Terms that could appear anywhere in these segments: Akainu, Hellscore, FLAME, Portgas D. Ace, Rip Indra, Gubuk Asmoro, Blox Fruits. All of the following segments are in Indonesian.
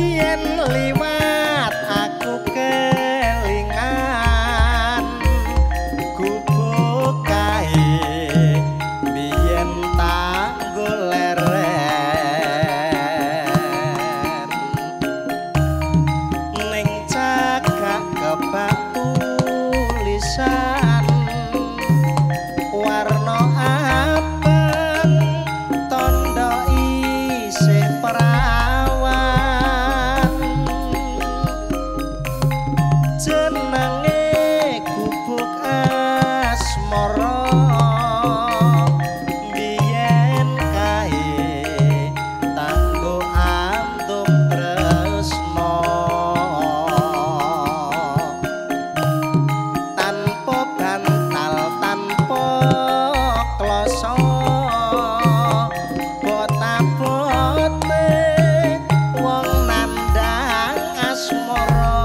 Yen liwat aku kelingan gubuk kae biyen tak goleren ning cagak kebak tulisan warna abang tondo isih jenenge gubuk asmoro biyen kae tanggo antum tresno tanpa bantal tanpa kloso botabote wong nandang asmoro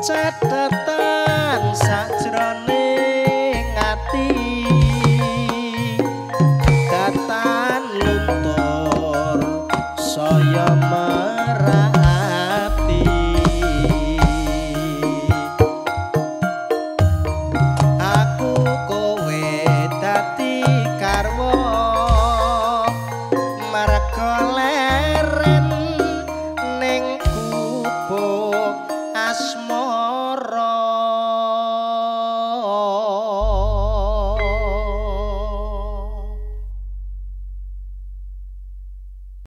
catatan sajroning ati.